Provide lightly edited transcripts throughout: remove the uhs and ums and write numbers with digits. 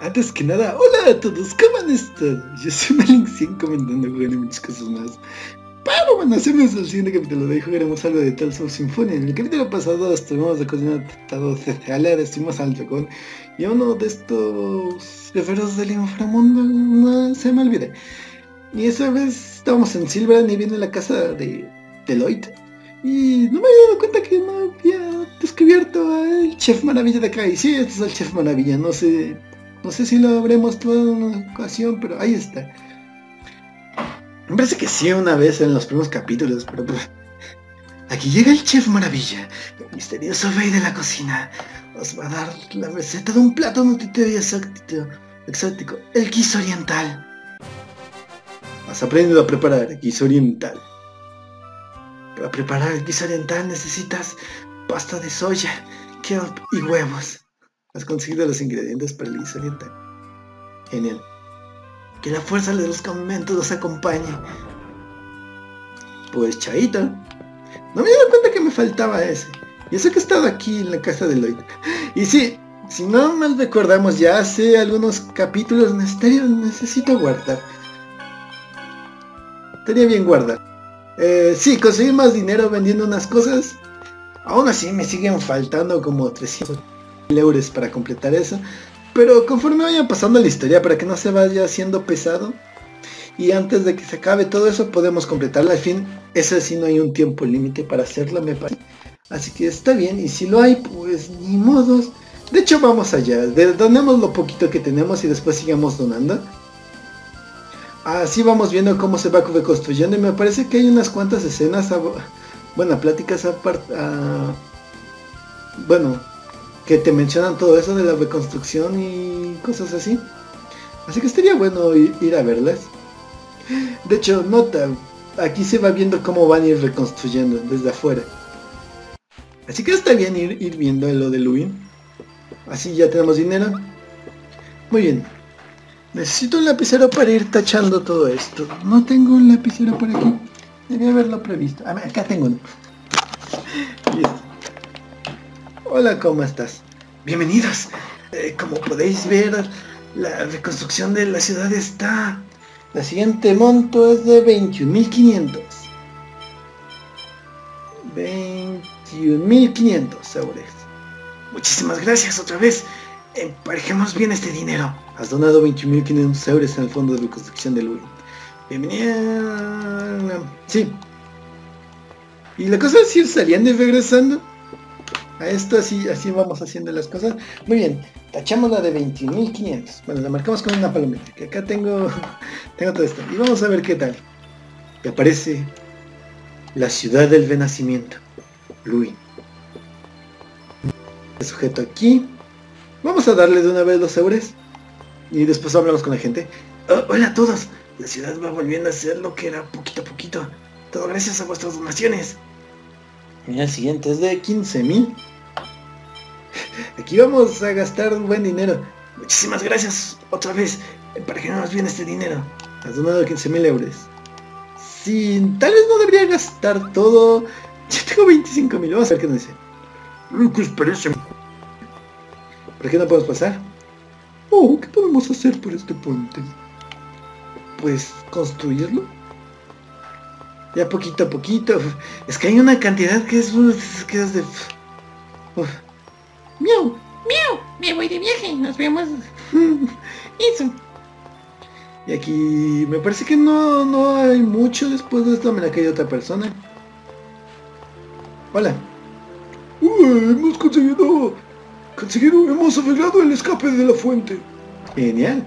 Antes que nada, hola a todos, ¿cómo han estado? Yo soy Malinkn comentando, jugando y muchas cosas más. Pero bueno, hacemos el siguiente capítulo de hoy, jugaremos algo de Tales of Symphonia. En el capítulo pasado estuvimos de cocinar tratado de Tethe'alla, destruimos al dragón y a uno de estos guerreros del inframundo, no se me olvide. Y esa vez estábamos en Sylvarand y viene la casa de Lloyd. Y no me había dado cuenta que no había descubierto al Chef Maravilla de acá. Y sí, este es el Chef Maravilla, no sé si lo habré mostrado en una ocasión, pero ahí está. Me parece que sí una vez en los primeros capítulos, pero... Aquí llega el Chef Maravilla, el misterioso rey de la cocina. Os va a dar la receta de un plato nutritivo y exótico, el guiso oriental. Has aprendido a preparar el guiso oriental. Para preparar el guiso oriental necesitas pasta de soya, kelp y huevos. Has conseguido los ingredientes para el guiso oriental. Genial. Que la fuerza de los conventos los acompañe. Pues chaito. No me he dado cuenta que me faltaba ese. Y eso que he estado aquí en la casa de Lloyd. Y sí, si no mal recordamos, ya hace algunos capítulos misterios necesito guardar. Estaría bien guardar. Sí, conseguí más dinero vendiendo unas cosas. Aún así me siguen faltando como 300 € para completar eso. Pero conforme vaya pasando la historia, para que no se vaya haciendo pesado, y antes de que se acabe todo eso, podemos completarla. Al fin, eso sí, no hay un tiempo límite para hacerlo, me parece. Así que está bien, y si lo hay, pues ni modos. De hecho, vamos allá. Donemos lo poquito que tenemos y después sigamos donando. Así vamos viendo cómo se va reconstruyendo. Y me parece que hay unas cuantas escenas, pláticas aparte, que te mencionan todo eso de la reconstrucción y cosas así. Así que estaría bueno ir a verlas. De hecho, nota, aquí se va viendo cómo van a ir reconstruyendo desde afuera. Así que está bien ir viendo lo de Luin. Así ya tenemos dinero. Muy bien. Necesito un lapicero para ir tachando todo esto. No tengo un lapicero por aquí. Debía haberlo previsto. A ver, acá tengo uno. Listo. Hola, ¿cómo estás? Bienvenidos. Como podéis ver, la reconstrucción de la ciudad está... La siguiente monto es de 21.500. 21.500 euros. Muchísimas gracias otra vez. Emparejemos bien este dinero. Has donado 21.500 euros en el fondo de reconstrucción del Luna. Bienvenida... Sí. Y la cosa es ir saliendo y regresando. A esto así vamos haciendo las cosas. Muy bien, tachamos la de 21.500. Bueno, la marcamos con una palomita. Que acá tengo todo esto. Y vamos a ver qué tal. Que aparece la ciudad del renacimiento. Luin. El sujeto aquí. Vamos a darle de una vez los euros. Y después hablamos con la gente. Oh, hola a todos. La ciudad va volviendo a ser lo que era poquito a poquito. Todo gracias a vuestras donaciones. Mira, el siguiente es de 15.000. Aquí vamos a gastar un buen dinero. Muchísimas gracias otra vez. Para que no nos viene este dinero. Has donado 15.000 euros. Sí, tal vez no debería gastar todo. Yo tengo 25.000. Vamos a ver qué nos dice. Lucas, parece. ¿Por qué no podemos pasar? Oh, ¿qué podemos hacer por este puente? Pues construirlo. Ya poquito a poquito. Es que hay una cantidad que es de... Uf. ¡Miau! ¡Miau! Me voy de viaje. Nos vemos. Eso. Y aquí... Me parece que no hay mucho. Después de esto me la cae otra persona. Hola. Hemos conseguido... Hemos arreglado el escape de la fuente. Genial.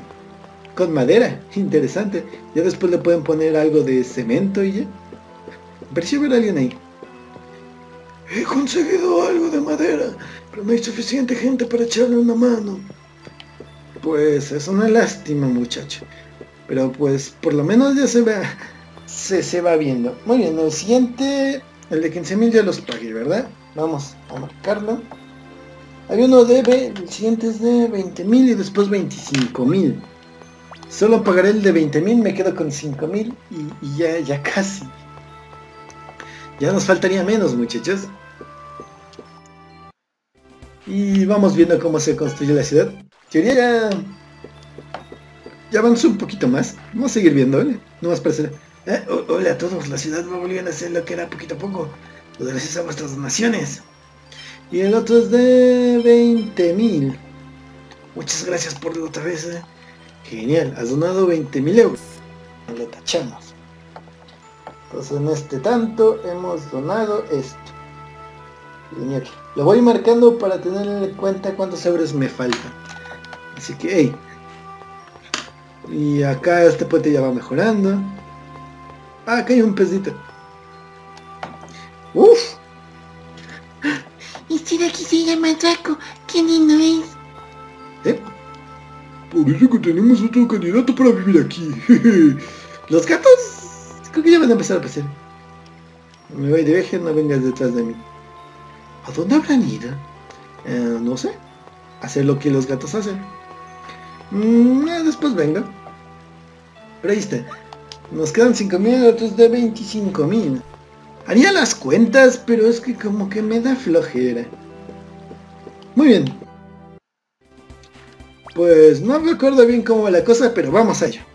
Con madera. Interesante. Ya después le pueden poner algo de cemento y ya. Pareció ver a alguien ahí. He conseguido algo de madera, pero no hay suficiente gente para echarle una mano. Pues es una lástima, muchacho. Pero pues por lo menos ya se va viendo. Muy bien, el siguiente, el de 15.000 ya los pagué, ¿verdad? Vamos a marcarlo. Hay uno de el siguiente es de 20.000 y después 25.000. Solo pagaré el de 20.000, me quedo con 5.000 y ya casi. Ya nos faltaría menos, muchachos. Y vamos viendo cómo se construye la ciudad. Teoría ya... ya avanzó un poquito más. Vamos a seguir viendo, ¿eh? No más para hacer... hola a todos, la ciudad va volviendo a ser lo que era poquito a poco, gracias a vuestras donaciones. Y el otro es de 20.000. Muchas gracias por la otra vez, ¿eh? Genial, has donado 20.000 euros. Lo tachamos. Entonces en este tanto hemos donado esto. Genial. Lo voy marcando para tener en cuenta cuántos euros me faltan. Así que, hey. Y acá este puente ya va mejorando. Ah, acá hay un pesito. ¡Uf! ¿Y si de aquí se llama Draco? ¿Qué lindo es? ¿Eh? Parece que tenemos otro candidato para vivir aquí. Los gatos... creo que ya van a empezar a aparecer. Me voy de viaje, no vengas detrás de mí. ¿A dónde habrán ido? No sé. Hacer lo que los gatos hacen. Después venga. Pero ahí está. Nos quedan 5.000, otros de 25.000. Haría las cuentas, pero es que como que me da flojera. Muy bien. Pues no recuerdo bien cómo va la cosa, pero vamos allá.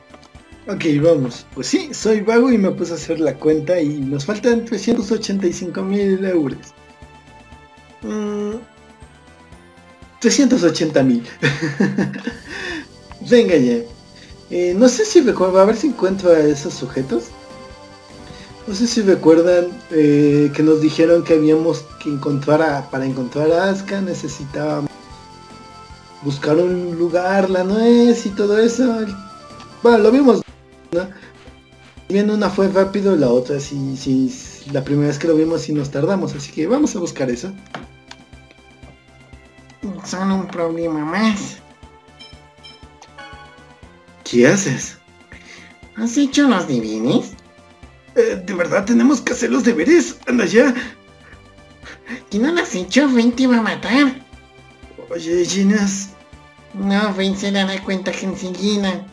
Ok, vamos. Pues sí, soy vago y me puse a hacer la cuenta y nos faltan 385.000 euros. 380.000. Venga ya. No sé si recuerdo, a ver si encuentro a esos sujetos. No sé si recuerdan que nos dijeron que habíamos que encontrar a... para encontrar a Asuka necesitábamos buscar un lugar, la nuez y todo eso. Bueno, lo vimos, ¿no? Bien, una fue rápido, la otra sí, la primera vez que lo vimos sí nos tardamos, así que vamos a buscar eso. Son un problema más. ¿Qué haces? ¿Has hecho los deberes? De verdad tenemos que hacer los deberes. Anda ya. Si no lo has hecho, Raine te va a matar. Oye, Genis. No, Raine se dará cuenta que enseguida.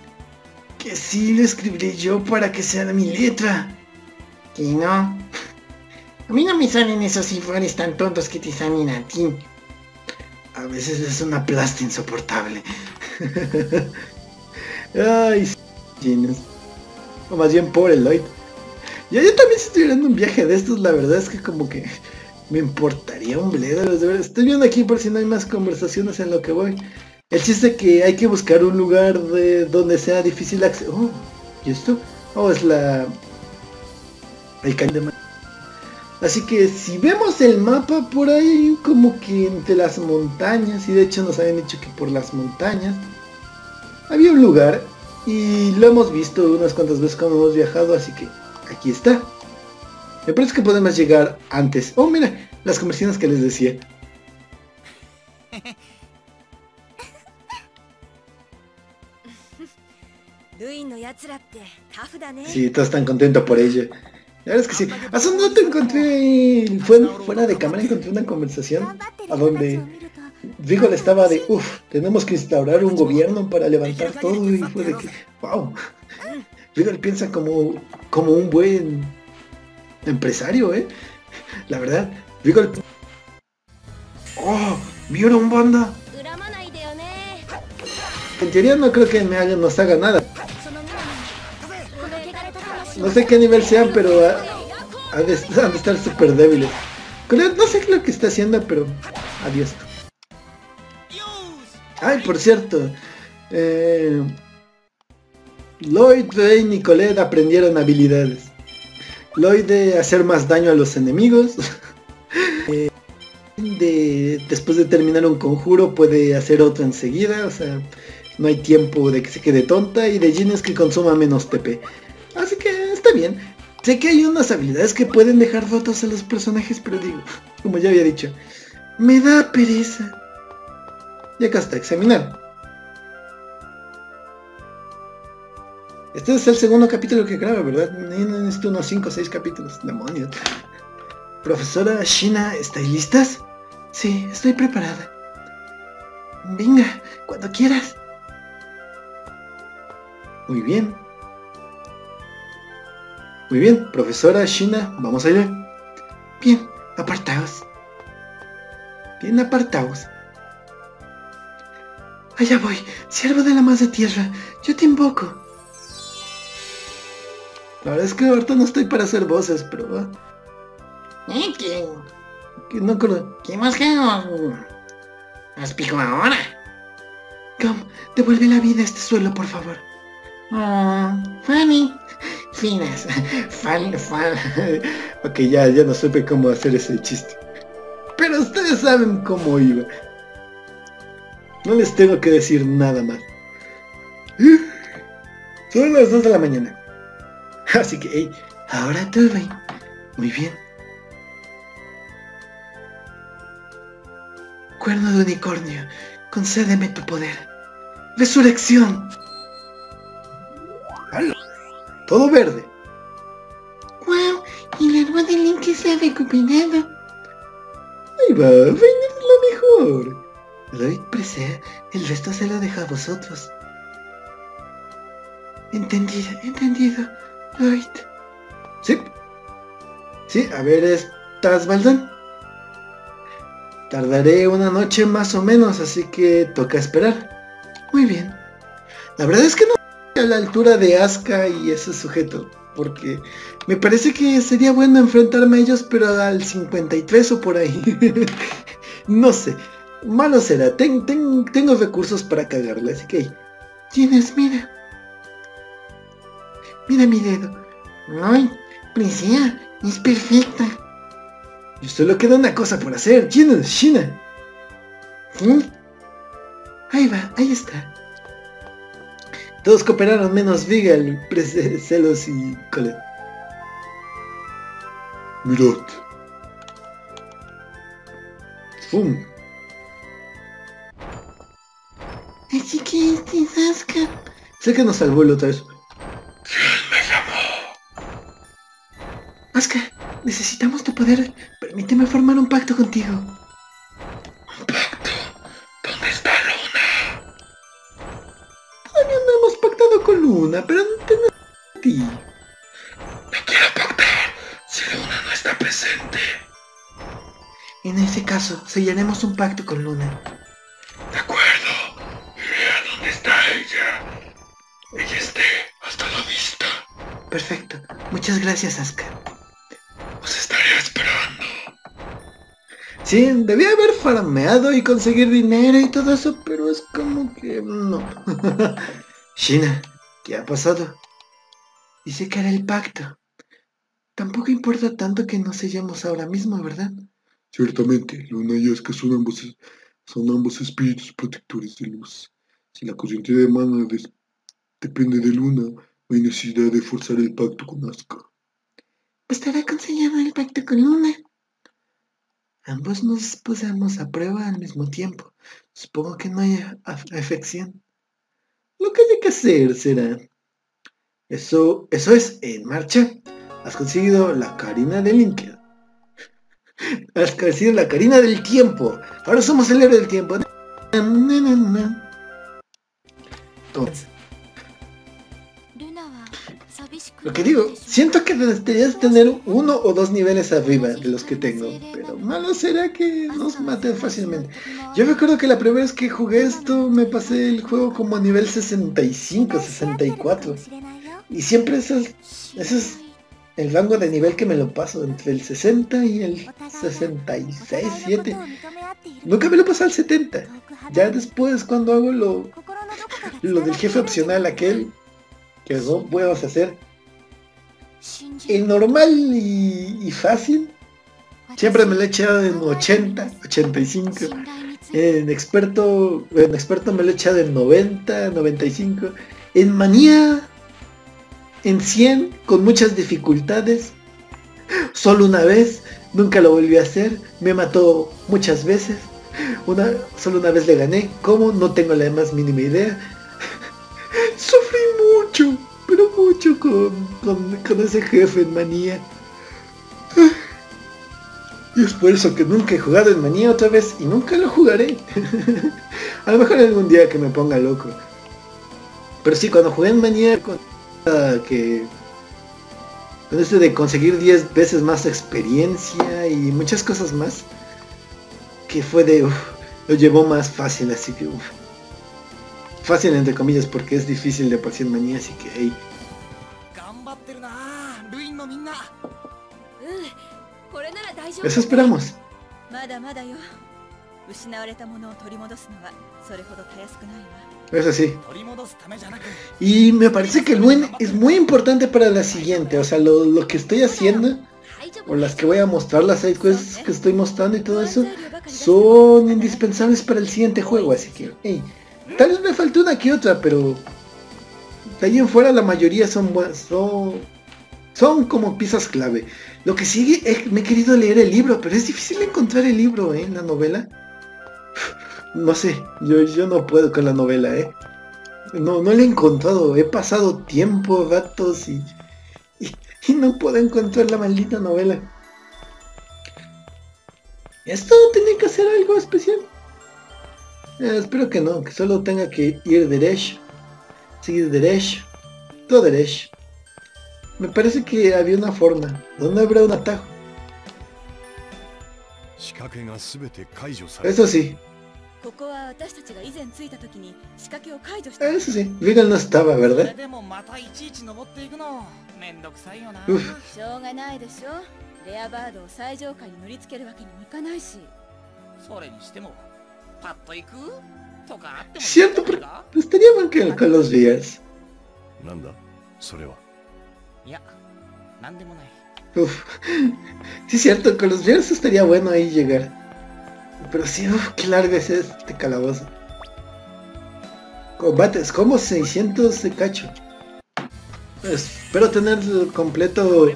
Que sí lo escribiré yo para que sea mi letra. Que no. A mí no me salen esos cifrones tan tontos que te salen a ti. A veces es una plasta insoportable. Ay, Genis. O más bien pobre Lloyd. Yo también estoy viendo un viaje de estos, la verdad es que como que me importaría un bledo los deberes. Estoy viendo aquí por si no hay más conversaciones en lo que voy. El chiste es que hay que buscar un lugar de donde sea difícil acceder. Oh, ¿y esto? Oh, es la... el cañón de Mana. Así que si vemos el mapa por ahí como que entre las montañas, y de hecho nos habían dicho que por las montañas había un lugar y lo hemos visto unas cuantas veces cuando hemos viajado, así que... aquí está. Me parece que podemos llegar antes. Oh, mira, las comerciantes que les decía. Sí, todos están contentos por ella. La verdad es que sí. Hace un rato encontré... fuera de cámara encontré una conversación a donde Regal estaba de... uff, tenemos que instaurar un gobierno para levantar todo y fue de que... wow. Regal piensa como un buen empresario, ¿eh? La verdad, Regal... ¡oh! ¡Vieron, banda! En teoría no creo que nos haga nada. No sé qué nivel sean, pero han de estar súper débiles. No sé lo que está haciendo, pero... adiós. Ay, por cierto... Lloyd, Raine y Colette aprendieron habilidades. Lloyd de hacer más daño a los enemigos. Después de terminar un conjuro puede hacer otro enseguida. O sea, no hay tiempo de que se quede tonta. Y de Genis que consuma menos TP. Así que está bien. Sé que hay unas habilidades que pueden dejar rotos a los personajes, pero digo, como ya había dicho, me da pereza. Y acá está, examinar. Este es el segundo capítulo que grabo, ¿verdad? Necesito unos 5 o 6 capítulos. ¡Demonios! Profesora Sheena, ¿estáis listas? Sí, estoy preparada. Venga, cuando quieras. Muy bien. Muy bien, profesora Sheena, vamos allá. Bien, apartaos. Bien, apartaos. Allá voy, siervo de la más de tierra, yo te invoco. La verdad es que ahorita no estoy para hacer voces, pero va. ¿Qué? No con... ¿Qué más que has pico ahora? Cam, devuelve la vida a este suelo, por favor. Fanny. Finas. Fan. Ok, ya no supe cómo hacer ese chiste. Pero ustedes saben cómo iba. No les tengo que decir nada más. Son las 2 de la mañana. Así que, hey, ahora te voy. Muy bien. Cuerno de unicornio, concédeme tu poder. ¡Resurrección! ¡Halo! Todo verde. ¡Wow! El árbol de Link se ha recuperado. Ahí va, venir lo mejor. Lloyd, Presea, el resto se lo deja a vosotros. Entendido, Lloyd. Sí, a ver, ¿estás Baldán? Tardaré una noche más o menos, así que toca esperar. Muy bien. La verdad es que no estoy a la altura de Asuka y ese sujeto, porque me parece que sería bueno enfrentarme a ellos, pero al 53 o por ahí. No sé. Malo será, tengo recursos para cagarla, así que... Genis, mira. Mira mi dedo. Ay, Presea, es perfecta. Y solo queda una cosa por hacer, Genis, Sheena. ¿Sí? Ahí va, ahí está. Todos cooperaron menos Regal, Zelos y Colette. Mirad. ¡Fum! Así que este es Asuka. Sé que nos salvó el otra vez. ¿Quién me llamó? Asuka, necesitamos tu poder. Permíteme formar un pacto contigo. ¿Un pacto? ¿Dónde está Luna? Todavía no hemos pactado con Luna, pero no tenemos a ti. No quiero pactar si Luna no está presente. En ese caso, sellaremos un pacto con Luna. De acuerdo. Ella esté hasta la vista. Perfecto. Muchas gracias, Asuka. Os estaré esperando. Sí, debía haber farmeado y conseguir dinero y todo eso, pero es como que... no. Sheena, ¿qué ha pasado? Dice que hará el pacto. Tampoco importa tanto que nos sellemos ahora mismo, ¿verdad? Ciertamente, Luna y Asuka son ambos espíritus protectores de luz. Si la corriente de Mana depende de Luna, no hay necesidad de forzar el pacto con Asuka. Bastará con sellar el pacto con Luna. Ambos nos pusimos a prueba al mismo tiempo. Supongo que no hay afección. Lo que hay que hacer será... Eso es, en marcha. Has conseguido la Karina de Link. Has conseguido la Karina del tiempo. Ahora somos el héroe del tiempo. Entonces... lo que digo, siento que deberías tener 1 o 2 niveles arriba de los que tengo, pero malo será que nos maten fácilmente. Yo recuerdo que la primera vez que jugué esto me pasé el juego como a nivel 65, 64. Y siempre ese es el rango de nivel que me lo paso, entre el 60 y el 66, 7. Nunca me lo pasé al 70. Ya después cuando hago lo del jefe opcional aquel, que no puedas hacer el normal y fácil, siempre me lo he echado en 80, 85. En experto me lo he echado en 90, 95. En manía, en 100, con muchas dificultades. Solo una vez, nunca lo volví a hacer. Me mató muchas veces. Solo una vez le gané. ¿Cómo? No tengo la más mínima idea. Sufrí mucho, pero mucho con ese jefe en manía. Y es por eso que nunca he jugado en manía otra vez y nunca lo jugaré. A lo mejor algún día que me ponga loco. Pero sí, cuando jugué en manía con este de conseguir 10 veces más experiencia y muchas cosas más, que fue de... lo llevó más fácil, así que... Fácil entre comillas, porque es difícil de pasar manía, así que hey. Eso esperamos. Eso sí. Y me parece que el win es muy importante para la siguiente. O sea, lo que estoy haciendo, o las que voy a mostrar, las sidequests que estoy mostrando y todo eso, son indispensables para el siguiente juego. Así que, hey, tal vez me falte una que otra, pero de ahí en fuera la mayoría son buenas. Son como piezas clave. Lo que sigue es, me he querido leer el libro, pero es difícil encontrar el libro, ¿eh? La novela. No sé, yo no puedo con la novela, ¿eh? No la he encontrado. He pasado tiempo, ratos y no puedo encontrar la maldita novela. ¿Esto tenía que hacer algo especial? Espero que no, que solo tenga que ir derecho. Seguir derecho. Todo derecho. Me parece que había una forma. ¿Dónde habrá un atajo? Eso sí. Eso sí. Regal no estaba, ¿verdad? Uf. Cierto, pero estaría mal que con los días. Uff, sí es cierto, con los viernes estaría bueno ahí llegar. Pero sí, uff, qué largo es este calabozo. Combates, como 600 de cacho. Espero tener completo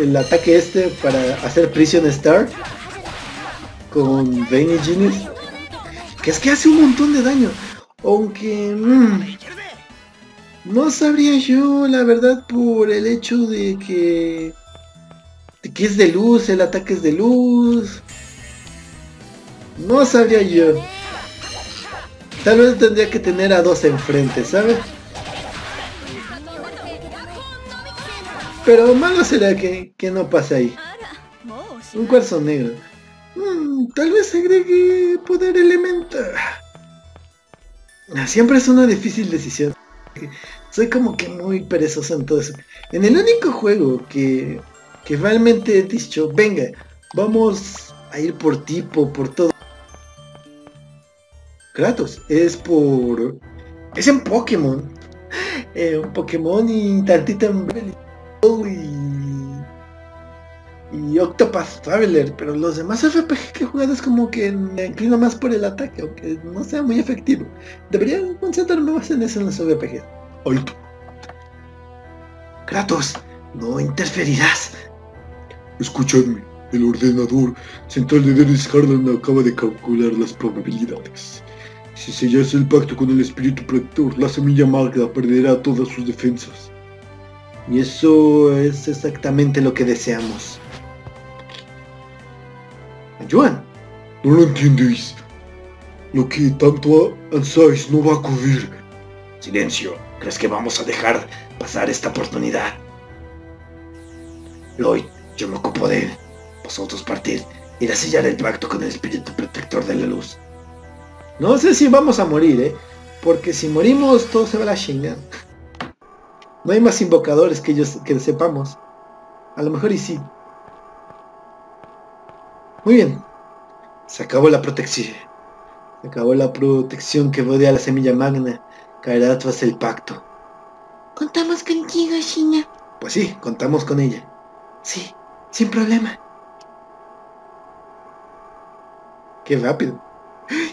el ataque este para hacer Prison Star con Raine y Genis. Que es que hace un montón de daño. Aunque... no sabría yo, la verdad, por el hecho de que... es de luz, el ataque es de luz. No sabría yo. Tal vez tendría que tener a dos enfrente, ¿sabes? Pero malo será que no pase ahí. Un cuarzo negro. Tal vez agregue poder elemental. Siempre es una difícil decisión. Soy como que muy perezoso en todo eso. En el único juego que realmente he dicho, venga, vamos a ir por tipo, por todo. Kratos, es en Pokémon. Un Pokémon y tantita en y Octopath Traveler, pero los demás RPG que he jugado es como que me inclino más por el ataque, aunque no sea muy efectivo. Debería concentrarme más en eso en los RPG. ¡Oip! Kratos, no interferirás. Escuchadme, el ordenador central de Genis Kharlan acaba de calcular las probabilidades. Si sellas el pacto con el espíritu protector, la semilla magna perderá todas sus defensas. Y eso es exactamente lo que deseamos. Ayudan. No lo entiendes. Lo que tanto ansáis no va a ocurrir. Silencio. ¿Crees que vamos a dejar pasar esta oportunidad? Lloyd, yo me ocupo de él. Vosotros partir. Ir a sellar el pacto con el espíritu protector de la luz. No sé si vamos a morir, ¿eh? Porque si morimos todo se va a la chingada. No hay más invocadores que ellos que sepamos. A lo mejor y sí. Muy bien. Se acabó la protección. Se acabó la protección que rodea la semilla magna. Caerá tras el pacto. Contamos contigo, Sheena. Pues sí, contamos con ella. Sí, sin problema. Qué rápido.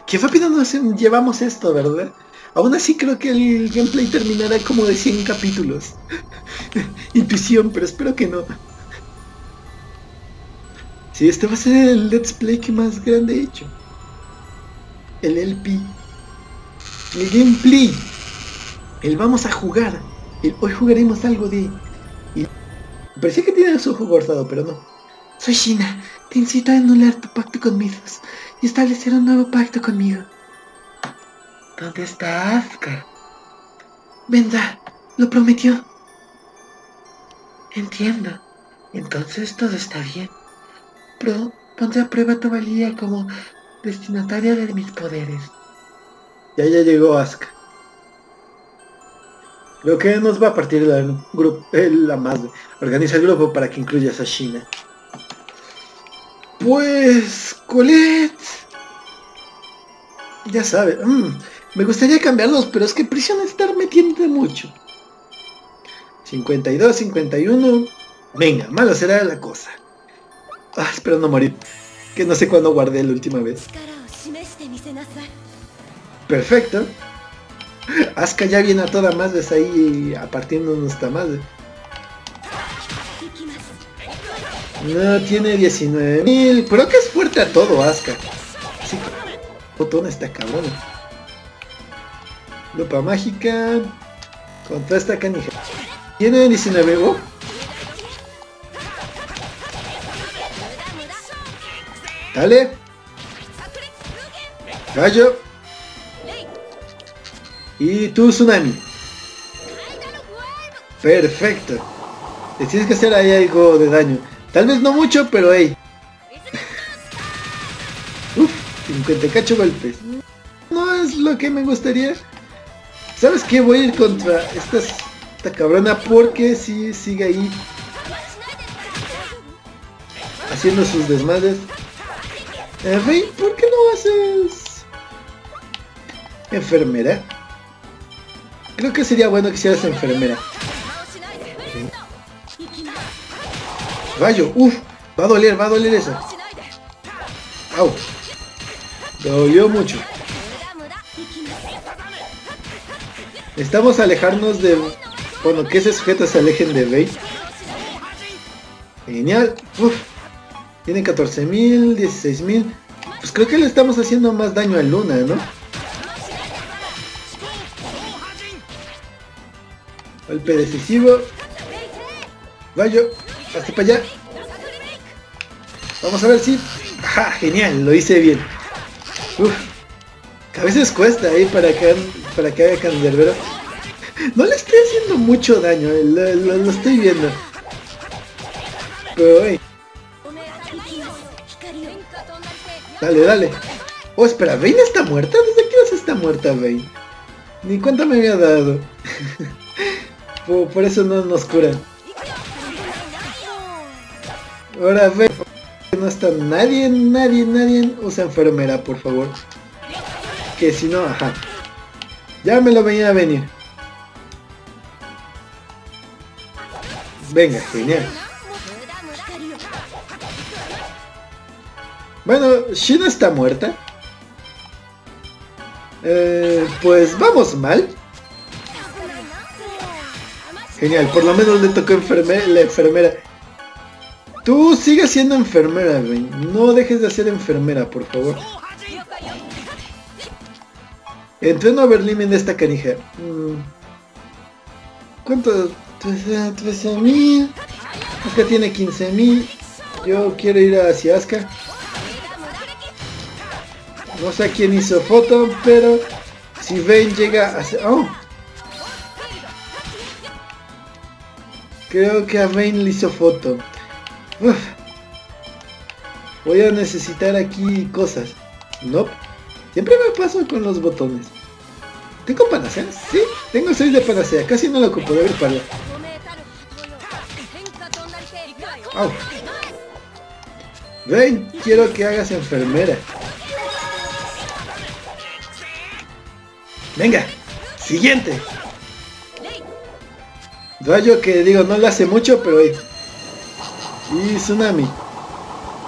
Qué rápido nos llevamos esto, ¿verdad? Aún así creo que el gameplay terminará como de 100 capítulos. Intuición, pero espero que no. Sí, este va a ser el Let's Play que más grande he hecho. El LP. El gameplay. El vamos a jugar. El hoy jugaremos algo de... Parecía que tiene su ojo cortado, pero no. Soy Sheena. Te incito a anular tu pacto con Mithos y establecer un nuevo pacto conmigo. ¿Dónde está Asuka? Vendrá, lo prometió. Entiendo. Entonces todo está bien. Pero pondré a prueba tu valía como destinataria de mis poderes. Ya llegó Asuka. Lo que nos va a partir la más organiza el grupo para que incluyas a Sheena. Pues... Colette... Ya sabe... me gustaría cambiarlos, pero es que prisión estar metiendo mucho. 52, 51... Venga, mala será la cosa. Ah, espero no morir. Que no sé cuándo guardé la última vez. Perfecto. Asuka ya viene a toda madre ahí apartiendo nuestra madre. No, tiene 19.000. Creo que es fuerte a todo Asuka. Sí, botón está cabrón. Lupa mágica. Contra esta canija. Tiene 19. Oh. Dale. Gallo. Y tu tsunami. Perfecto. Le tienes que hacer ahí algo de daño. Tal vez no mucho, pero hey. Uf, 58 golpes. No es lo que me gustaría. ¿Sabes qué? Voy a ir contra esta cabrona porque si sigue ahí haciendo sus desmadres. Rey, ¿por qué no haces enfermera? Creo que sería bueno que hicieras enfermera. Rayo, uff, va a doler eso. Au. Dolió mucho. Necesitamos alejarnos de... Bueno, que ese sujeto se alejen de Rey. Genial, uff. Tiene 14.000, 16.000. Pues creo que le estamos haciendo más daño a Luna, ¿no? Golpe decisivo. Vaya, hasta para allá. Vamos a ver si... ¡Ajá! Genial, lo hice bien. Uf. Que a veces cuesta ahí para que haga canderbero. No le estoy haciendo mucho daño, lo estoy viendo. Pero, hey. Dale, dale. Oh, espera, ¿Raine está muerta? ¿Desde qué hora está muerta Raine? Ni cuánta me había dado. por eso no nos curan. Ahora Raine. No está nadie. Usa enfermera, por favor. Que si no, ajá. Ya me lo venía a venir. Venga, genial. Bueno, Sheena está muerta. Pues vamos mal. Genial, por lo menos le tocó la enfermera. Tú sigues siendo enfermera, Raine. No dejes de ser enfermera, por favor. Entreno a Berlín en esta canija. ¿Cuánto? 13.000. Asuka tiene 15.000. Yo quiero ir hacia Asuka. No sé quién hizo foto, pero si Raine llega a... ¡Oh! Creo que a Raine le hizo foto. Uf. Voy a necesitar aquí cosas. No. Nope. Siempre me paso con los botones. ¿Tengo panacea? Sí, tengo 6 de panacea. Casi no lo ocupo, debo pararlo. ¡Oh! Raine, quiero que hagas enfermera. Venga, siguiente. Rayo que digo, no lo hace mucho, pero... Y tsunami.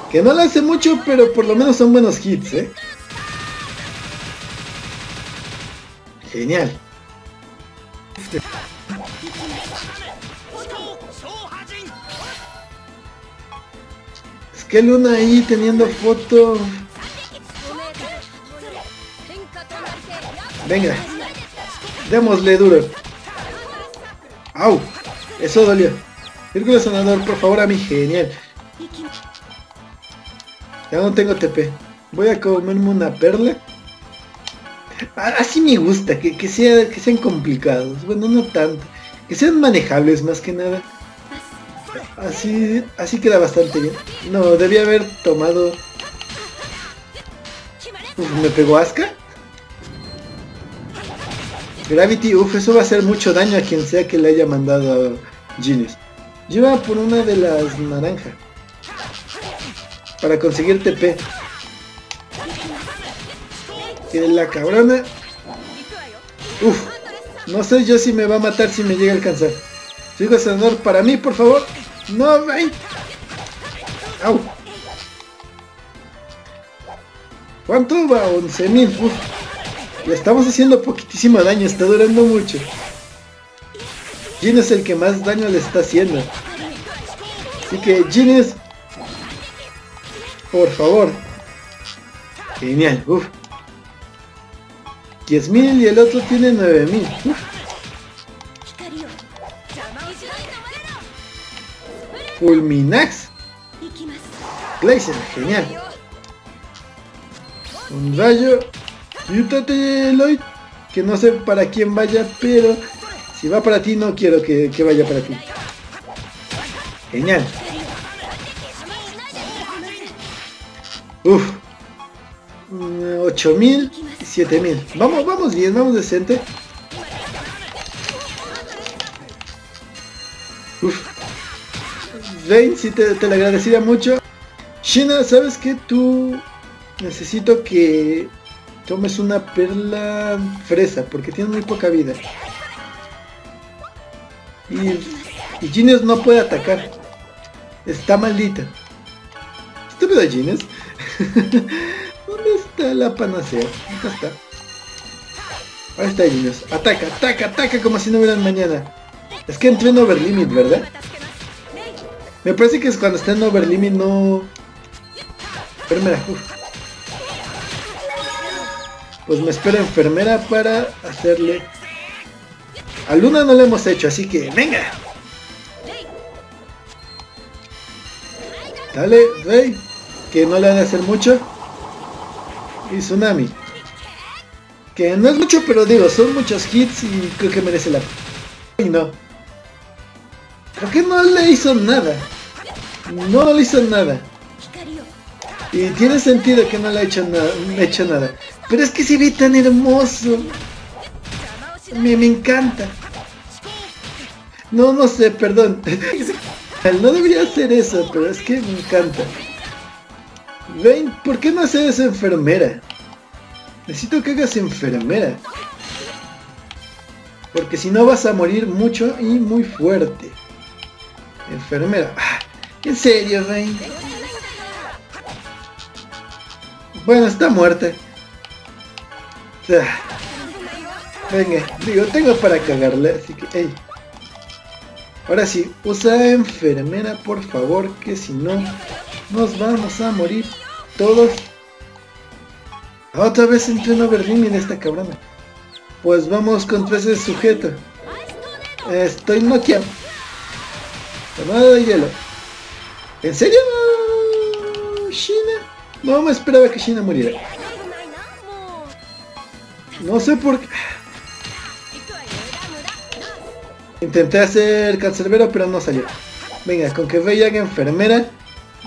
Que no lo hace mucho, pero por lo menos son buenos hits, ¿eh? Genial. Es que Luna ahí teniendo foto... Venga, démosle duro. ¡Au! Eso dolió. Círculo sonador, por favor, a mí. Genial. Ya no tengo TP. Voy a comerme una perla. Así me gusta, que sean complicados. Bueno, no tanto. Que sean manejables más que nada. Así queda bastante bien. No, debía haber tomado... Uf, ¿me pegó Asuka? Gravity, uff, eso va a hacer mucho daño a quien sea que le haya mandado a Genis. Lleva por una de las naranjas para conseguir TP. Que la cabrona. Uff, no sé yo si me va a matar si me llega a alcanzar. Sigo sanador para mí, por favor. No, ay. Au. ¿Cuánto va? 11.000. Uff. Le estamos haciendo poquitísimo daño, está durando mucho. Jin es el que más daño le está haciendo. Así que Jin, por favor. Genial, uff. 10.000 y el otro tiene 9.000. Fulminax. Glacier, genial. Un rayo. Ayúdate, Lloyd, que no sé para quién vaya, pero si va para ti no quiero que vaya para ti. Genial. Uff. 8.000 y 7.000. Vamos, vamos bien, vamos decente. Uff. Raine, sí te la agradecería mucho. Sheena, ¿sabes qué? Tú necesito que tomes una perla fresa, porque tiene muy poca vida. Y Genis no puede atacar. Está maldita. Estúpido Genis. ¿Dónde está la panacea? ¿Dónde está? Ahí está Genis. Ataca, ataca, ataca como si no hubieran mañana. Es que entré en Overlimit, ¿verdad? Me parece que es cuando está en Overlimit no... Enfermera. Pues me espera enfermera para hacerle... A Luna no le hemos hecho, así que venga. Dale, Rey, que no le ha de hacer mucho. Y Tsunami, que no es mucho, pero digo, son muchos hits y creo que merece la... Y no. Creo que no le hizo nada. No le hizo nada. Y tiene sentido que no le ha hecho, hecho nada. Pero es que se ve tan hermoso. Me encanta. No, no sé, perdón. No debería hacer eso, pero es que me encanta. Raine, ¿por qué no haces enfermera? Necesito que hagas enfermera. Porque si no vas a morir mucho y muy fuerte. Enfermera. ¿En serio, Raine? Bueno, está muerta. Venga, digo, tengo para cagarla, así que, hey. Ahora sí, usa enfermera, por favor, que si no, nos vamos a morir todos. Otra vez entró en Overlimit en esta cabrona. Pues vamos contra ese sujeto. Estoy noqueado. Tomada de hielo. ¿En serio? Sheena. No me esperaba que Sheena muriera. No sé por qué. Intenté hacer cancerbero, pero no salió. Venga, con que Rey haga enfermera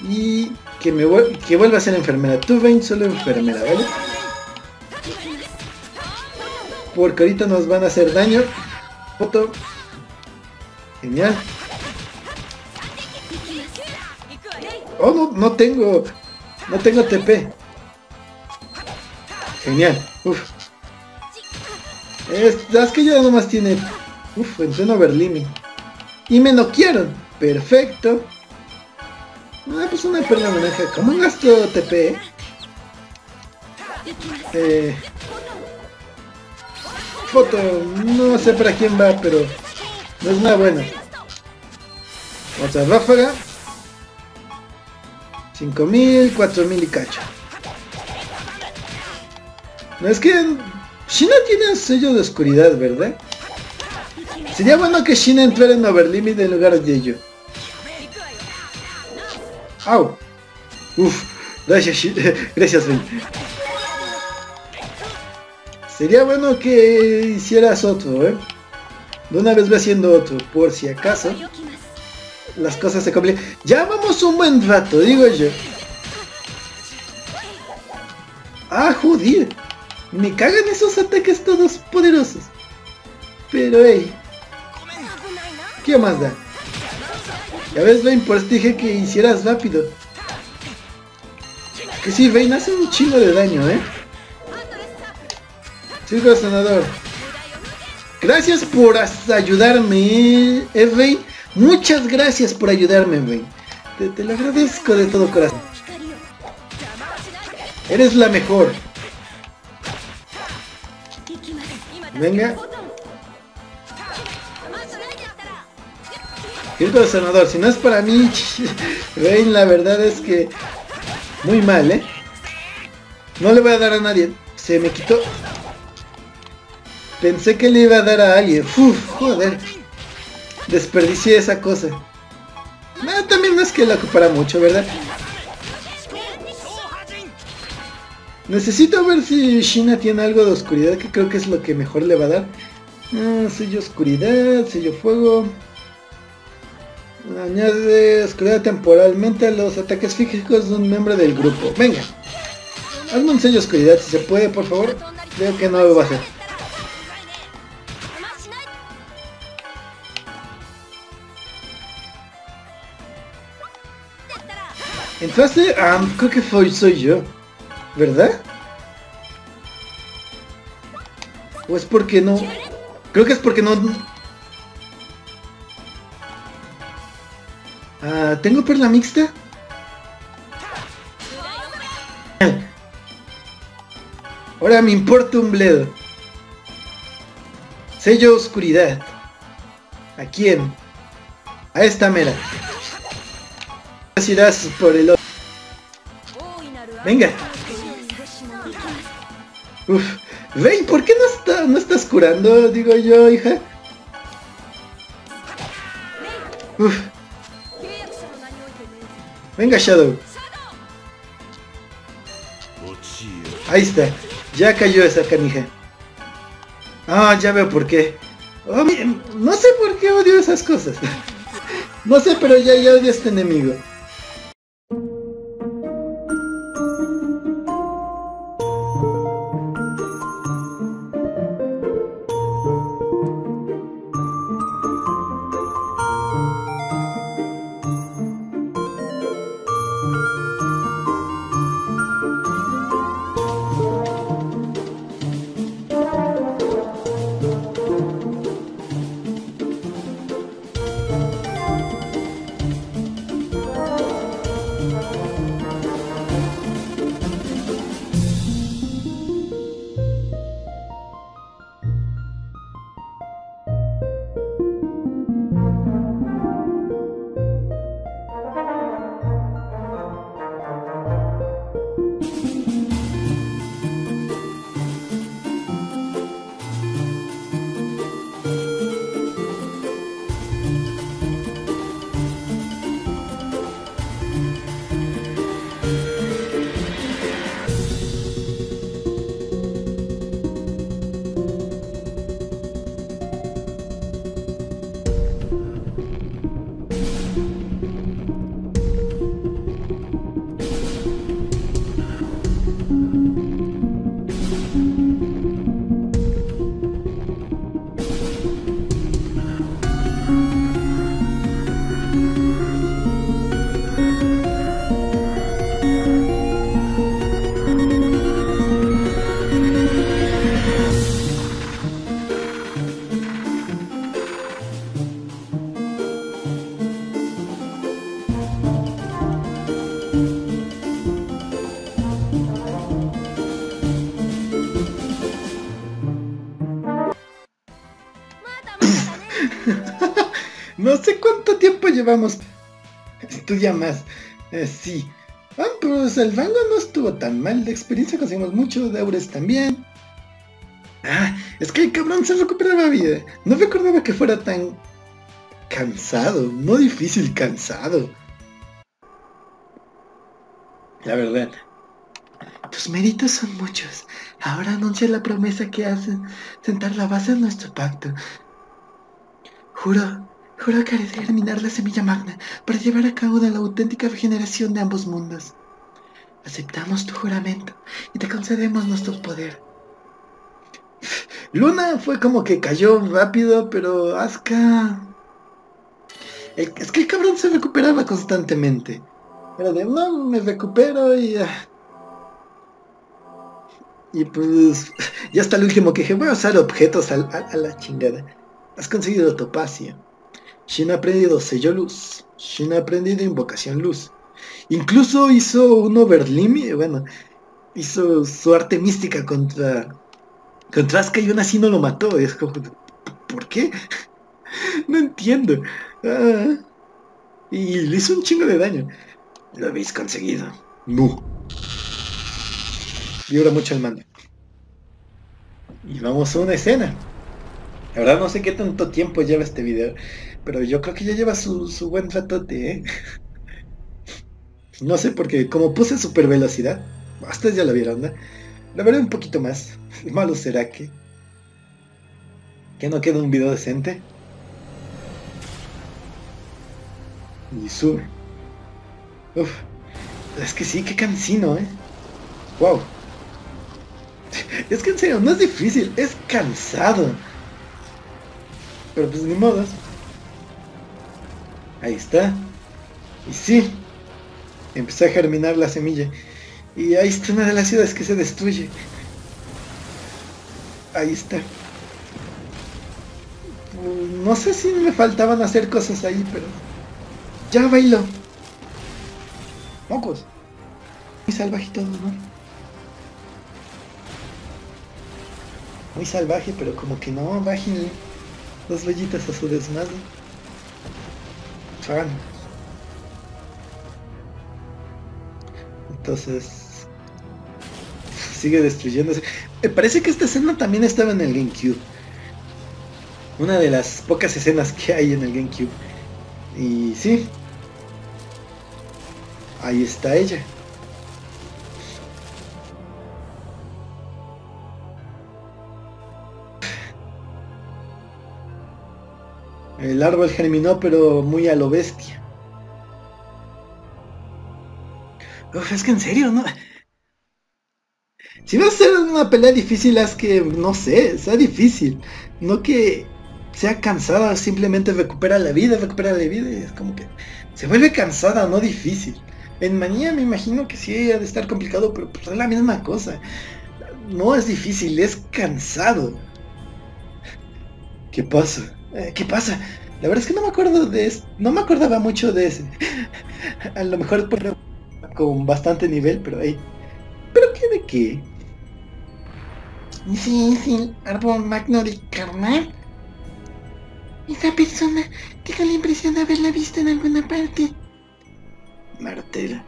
y que vuelva a ser enfermera. Tú, Rey, solo enfermera, ¿vale? Porque ahorita nos van a hacer daño. Foto. Genial. Oh, no, no tengo TP. Genial. Uf. Es que ya nomás tiene... Uf, entré en Overlimit. Y me noquearon. Perfecto. Ah, pues una perla naranja. ¿Cómo gasto TP? Foto. No sé para quién va, pero... No es nada bueno. Otra ráfaga. 5.000, 4.000 y cacho. No es que... Sheena tiene un sello de oscuridad, ¿verdad? Sería bueno que Sheena entrara en Overlimit en lugar de ello. ¡Au! ¡Uf! Gracias, Sheena. Gracias, Raine. Sería bueno que hicieras otro, ¿eh? De una vez va haciendo otro, por si acaso. Las cosas se complican. Ya vamos un buen rato, digo yo. ¡Ah, joder! Me cagan esos ataques todos poderosos. Pero hey, ¿qué más da? Ya ves, Raine, por eso te dije que hicieras rápido. Que sí, Raine hace un chingo de daño, ¿eh? Silva Sanador, gracias por ayudarme, Raine. Muchas gracias por ayudarme, Raine. Te lo agradezco de todo corazón. Eres la mejor. Venga. Silva Sanador, si no es para mí, Raine, la verdad es que muy mal, ¿eh? No le voy a dar a nadie. Se me quitó. Pensé que le iba a dar a alguien. Uf, joder. Desperdicié esa cosa. No, también no es que la ocupara mucho, ¿verdad? Necesito ver si Sheena tiene algo de oscuridad, que creo que es lo que mejor le va a dar. Sello oscuridad, sello fuego. Añade oscuridad temporalmente a los ataques físicos de un miembro del grupo. Venga. Hazme un sello oscuridad si se puede, por favor. Creo que no lo va a hacer. Entonces, creo que soy yo, ¿verdad? ¿O es porque no? Creo que es porque no... ¿Tengo perla mixta? Ahora me importa un bledo. Sello oscuridad. ¿A quién? A esta mera. Irás por el otro. Venga. Uf. Raine, ¿por qué no estás curando? Digo yo, hija. Uf. Venga, Shadow. Ahí está. Ya cayó esa canija. Ya veo por qué. No sé por qué odio esas cosas. No sé, pero ya odio a este enemigo. No sé cuánto tiempo llevamos. Estudia más. Sí. Pero salvando no estuvo tan mal. De experiencia conseguimos mucho. De auras también. Es que el cabrón se recuperaba vida. No recordaba que fuera tan... cansado. No difícil, cansado. La verdad. Tus méritos son muchos. Ahora anuncia la promesa que hacen. Sentar la base de nuestro pacto. Juro que haré germinar la semilla magna para llevar a cabo de la auténtica regeneración de ambos mundos. Aceptamos tu juramento y te concedemos nuestro poder. Luna fue como que cayó rápido, pero Asuka... Es que el cabrón se recuperaba constantemente. Era de, no, me recupero y... Y pues, ya hasta el último que dije, voy a usar objetos a la chingada. Has conseguido topacia. Sheena ha aprendido sello luz. Sheena ha aprendido invocación luz. Incluso hizo un overlimi, bueno, hizo su arte mística contra Asuka y aún así no lo mató. Es como, ¿por qué? No entiendo. Ah, y le hizo un chingo de daño. Lo habéis conseguido. No. Vibra mucho el mando. Y vamos a una escena. La verdad no sé qué tanto tiempo lleva este video, pero yo creo que ya lleva su buen ratote, ¿eh? No sé, porque como puse super velocidad, ustedes ya la vieron, ¿no? La veré un poquito más. Malo será que no queda un video decente. Y sube. Uf. Es que sí, qué cansino, ¿eh? Wow. Es que en serio, no es difícil, es cansado. Pero pues ni modos. Ahí está. Y sí, empezó a germinar la semilla. Y ahí está una de las ciudades que se destruye. Ahí está. No sé si me faltaban hacer cosas ahí, pero... ¡Ya bailo! ¡Mocos! Muy salvaje todo, ¿no? Muy salvaje, pero como que no, bájenle dos bellitas a su desmadre. Fan. Entonces... sigue destruyéndose. Me parece que esta escena también estaba en el GameCube. Una de las pocas escenas que hay en el GameCube. Y sí. Ahí está ella. El árbol germinó, pero muy a lo bestia. Uf, es que en serio, ¿no? Si va a ser una pelea difícil, haz que, no sé, sea difícil. No que sea cansada, simplemente recupera la vida. Y es como que se vuelve cansada, no difícil. En Manía me imagino que sí ha de estar complicado, pero pues es la misma cosa. No es difícil, es cansado. ¿Qué pasa? ¿Qué pasa? La verdad es que no me acuerdo de eso. No me acordaba mucho de ese. A lo mejor con bastante nivel, pero ahí. ¿Pero qué de qué? Sí, el árbol magno de Kharlan. Esa persona deja la impresión de haberla visto en alguna parte. Martel.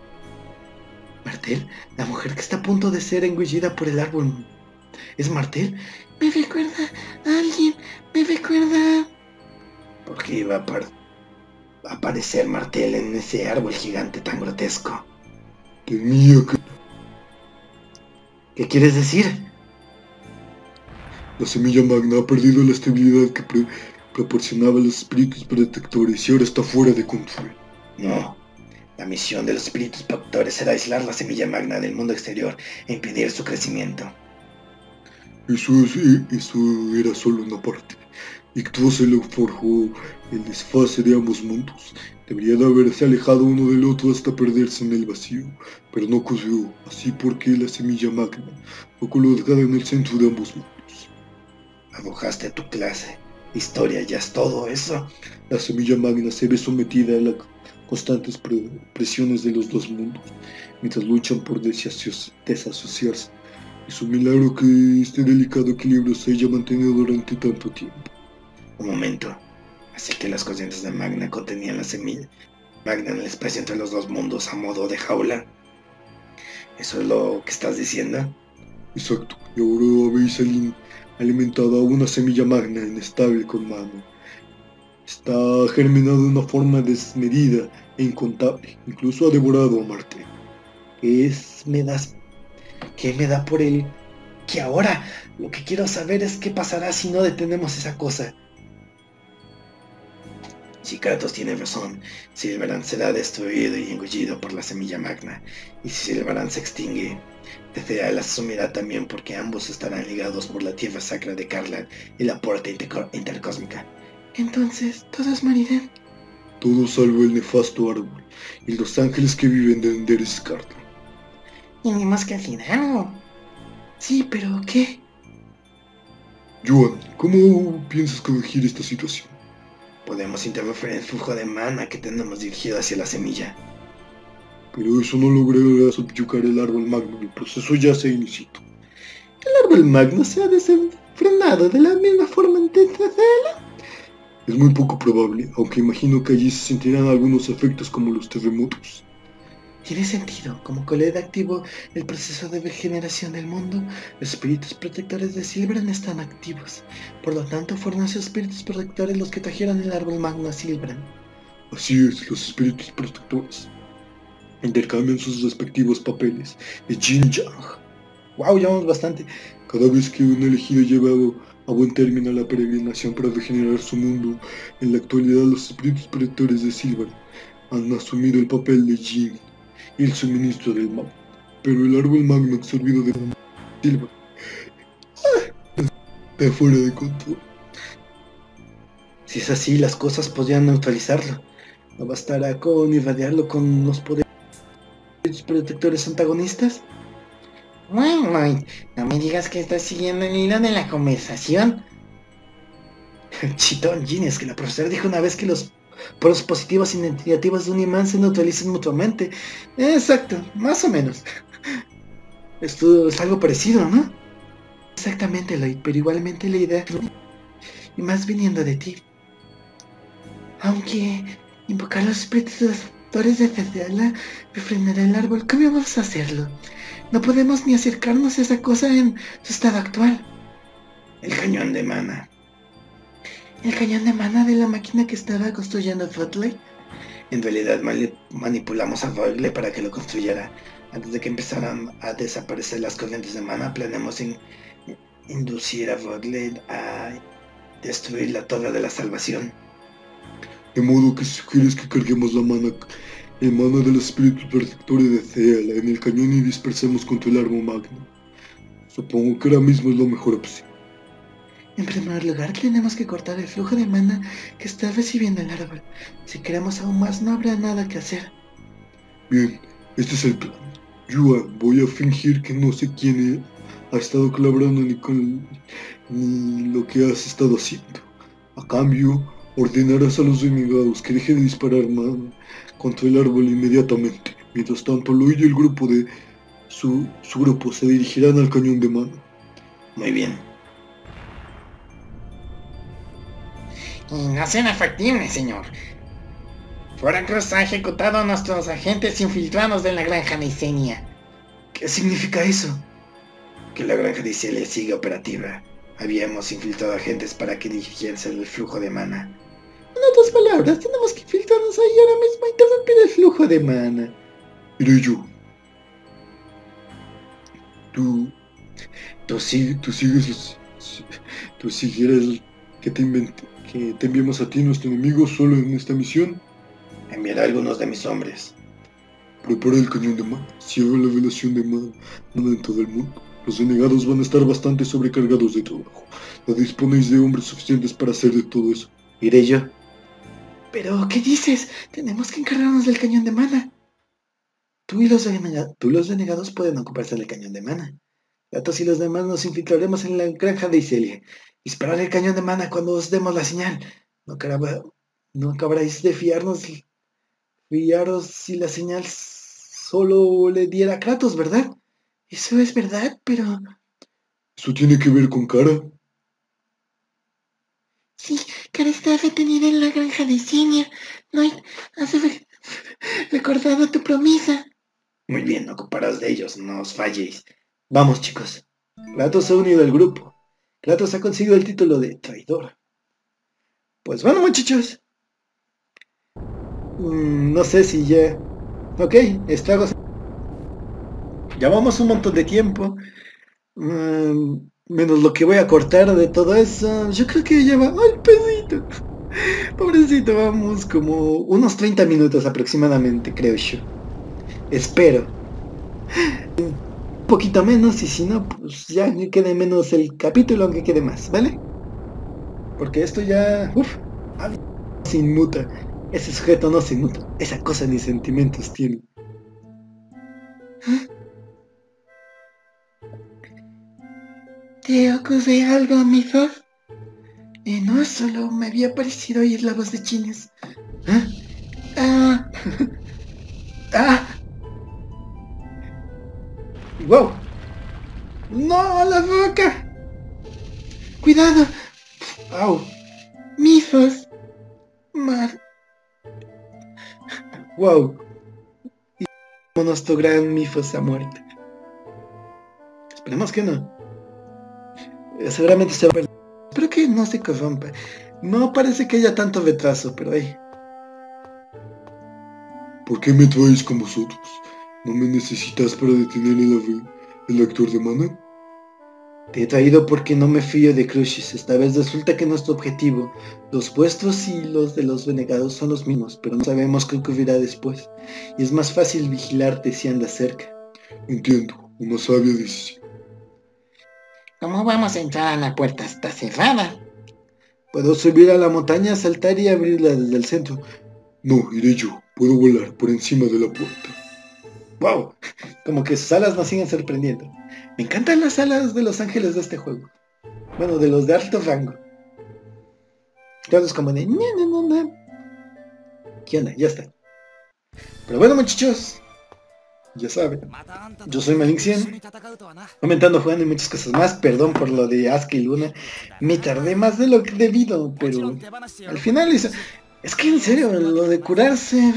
¿Martel? La mujer que está a punto de ser engullida por el árbol. ¿Es Martel? Me recuerda a alguien. Me recuerda... ¿Por qué iba a aparecer Martel en ese árbol gigante tan grotesco? ¡Qué mío! ¿Qué quieres decir? La semilla magna ha perdido la estabilidad que proporcionaba a los espíritus protectores y ahora está fuera de control. No. La misión de los espíritus protectores será aislar la semilla magna del mundo exterior e impedir su crecimiento. Eso era solo una parte. Ictvo se le forjó el desfase de ambos mundos. Debería de haberse alejado uno del otro hasta perderse en el vacío, pero no ocurrió, así porque la semilla magna fue colocada en el centro de ambos mundos. Arrojaste a tu clase, historia, ya es todo eso. La semilla magna se ve sometida a las constantes presiones de los dos mundos, mientras luchan por desasociarse. Es un milagro que este delicado equilibrio se haya mantenido durante tanto tiempo. Un momento. Así que las conscientes de Magna contenían la semilla Magna en el espacio entre los dos mundos a modo de jaula. ¿Eso es lo que estás diciendo? Exacto. Y ahora habéis alimentado a una semilla Magna inestable con mano. Está germinado de una forma desmedida e incontable. Incluso ha devorado a Marte. ¿Qué me da por él? Que ahora lo que quiero saber es qué pasará si no detenemos esa cosa. Si Kratos tiene razón, Sylvarant será destruido y engullido por la semilla magna, y si Sylvarant se extingue, Tethe'alla se sumirá también, porque ambos estarán ligados por la tierra sacra de Kharlan y la puerta intercósmica. Entonces, ¿todos morirán? Todos salvo el nefasto árbol y los ángeles que viven de Enderes Carter. Y ni más que al final. Sí, pero ¿qué? Joan, ¿cómo piensas corregir esta situación? Podemos interrumpir el flujo de mana que tenemos dirigido hacia la semilla. Pero eso no logrará subyugar el árbol magno, el proceso ya se inició. El árbol magno se ha desenfrenado de la misma forma en Tethe'alla. Es muy poco probable, aunque imagino que allí se sentirán algunos efectos como los terremotos. Tiene sentido, como Colette activó el proceso de regeneración del mundo, los espíritus protectores de Sylvarant están activos. Por lo tanto, fueron esos espíritus protectores los que trajeron el árbol magno a Sylvarant. Así es, los espíritus protectores intercambian sus respectivos papeles de Jin Yang. Wow, llevamos bastante. Cada vez que un elegido lleva a buen término la peregrinación para regenerar su mundo, en la actualidad los espíritus protectores de Sylvarant han asumido el papel de Jin y el suministro del magno, pero el árbol magno absorbido de Sylvarant está fuera de control. Si es así, las cosas podrían neutralizarlo. No bastará con irradiarlo con los poderes protectores antagonistas. Bueno, Lloyd, no me digas que estás siguiendo el hilo de la conversación. Chitón, Genis, que la profesora dijo una vez que los polos positivos y negativos de un imán se neutralizan mutuamente. Exacto, más o menos. Esto es algo parecido, ¿no? Exactamente, Lloyd, pero igualmente la idea... Y más viniendo de ti. Aunque invocar los espíritus de Tethe'alla refrenará el árbol, ¿cómo vamos a hacerlo? No podemos ni acercarnos a esa cosa en su estado actual. El cañón de mana. El cañón de mana de la máquina que estaba construyendo Rodley. En realidad manipulamos a Rodley para que lo construyera. Antes de que empezaran a desaparecer las corrientes de mana, planeamos inducir a Rodley a destruir la torre de la salvación. De modo que sugieres que carguemos la mana... El mano del espíritu protector de Tethe'alla en el cañón y dispersemos contra el árbol magno. Supongo que ahora mismo es la mejor opción. En primer lugar, tenemos que cortar el flujo de mana que está recibiendo el árbol. Si queremos aún más, no habrá nada que hacer. Bien, este es el plan. Yuan, voy a fingir que no sé quién ha estado colaborando ni lo que has estado haciendo. A cambio, ordenarás a los renegados que dejen de disparar mana contra el árbol inmediatamente. Mientras tanto, Lloyd y el grupo de su grupo se dirigirán al cañón de mana. Muy bien. Y no será factible, señor. Fuera Cruz ha ejecutado a nuestros agentes infiltrados de la granja de Iselia. ¿Qué significa eso? Que la granja de Iselia sigue operativa. Habíamos infiltrado agentes para que dirigiesen el flujo de mana. En otras palabras, tenemos que infiltrarnos ahí ahora mismo e interrumpir el flujo de mana. Iré yo. Tú sigues que te enviemos a ti nuestro enemigo solo en esta misión. Enviaré a algunos de mis hombres. Prepara el cañón de mana, cierra la velación de mana en todo el mundo. Los renegados van a estar bastante sobrecargados de trabajo. No disponéis de hombres suficientes para hacer de todo eso. Iré yo. ¿Pero qué dices? Tenemos que encargarnos del cañón de mana. Tú y los renegados pueden ocuparse del cañón de mana. Kratos y los demás nos infiltraremos en la granja de Iselia. Disparad el cañón de mana cuando os demos la señal. No cabráis de fiaros si la señal solo le diera a Kratos, ¿verdad? Eso es verdad, pero... ¿Eso tiene que ver con Kara? Sí, Kara está detenida en la granja de Iselia. Lloyd, has recordado tu promesa. Muy bien, ocuparás de ellos, no os falléis. Vamos, chicos. Kratos se ha unido al grupo. Kratos ha conseguido el título de traidor. Pues bueno, muchachos. No sé si ya... Ok, estragos. Llevamos un montón de tiempo. Menos lo que voy a cortar de todo eso, yo creo que lleva... ¡Ay, pesito! Pobrecito, vamos como unos 30 minutos aproximadamente, creo yo. Espero. Un poquito menos, y si no, pues ya quede menos el capítulo, aunque quede más, ¿vale? Porque esto ya... Uf, se inmuta. Ese sujeto no se inmuta. Esa cosa ni sentimientos tiene. ¿Te ocurre algo, Mithos? Y no, solo me había parecido oír la voz de Genis. ¡Wow! ¡No, la boca! ¡Cuidado! ¡Au! ¡Mithos! ¡Mar! ¡Wow! Y vámonos, tu gran Mithos a muerte. Esperemos que no. Seguramente se va a perder. Espero que no se corrompa. No parece que haya tanto retraso, pero ahí. ¿Por qué me traes con vosotros? ¿No me necesitas para detener el actor de Mana? Te he traído porque no me fío de Cruxis. Esta vez resulta que nuestro objetivo, los vuestros y los de los renegados, son los mismos, pero no sabemos qué ocurrirá después. Y es más fácil vigilarte si andas cerca. Entiendo, una sabia decisión. ¿Cómo vamos a entrar a la puerta? Está cerrada. Puedo subir a la montaña, saltar y abrirla desde el centro. No, iré yo. Puedo volar por encima de la puerta. ¡Wow! Como que sus alas nos siguen sorprendiendo. Me encantan las alas de los ángeles de este juego. Bueno, de los de alto rango. Todos como de... ¿Qué onda? Ya está. Pero bueno, muchachos. Ya saben. Yo soy Malinkn, comentando, jugando y muchas cosas más. Perdón por lo de Asuka y Luna. Me tardé más de lo que debido, pero... al final hizo... Es que en serio, lo de curarse...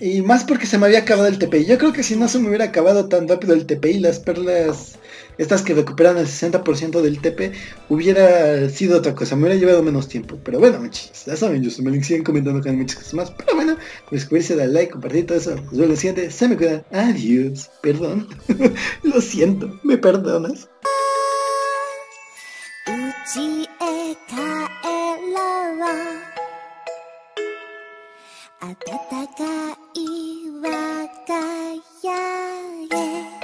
Y más porque se me había acabado el TPI. Yo creo que si no se me hubiera acabado tan rápido el TPI, las perlas estas que recuperan el 60% del TP, hubiera sido otra cosa, me hubiera llevado menos tiempo. Pero bueno, muchachos, ya saben, yo soy Melink, siguen comentando con muchas cosas más. Pero bueno, suscribirse, darle like, compartir todo eso. Nos vemos en el siguiente, se me cuidan. Adiós, perdón. Lo siento, ¿me perdonas? Ataka iwa kaya e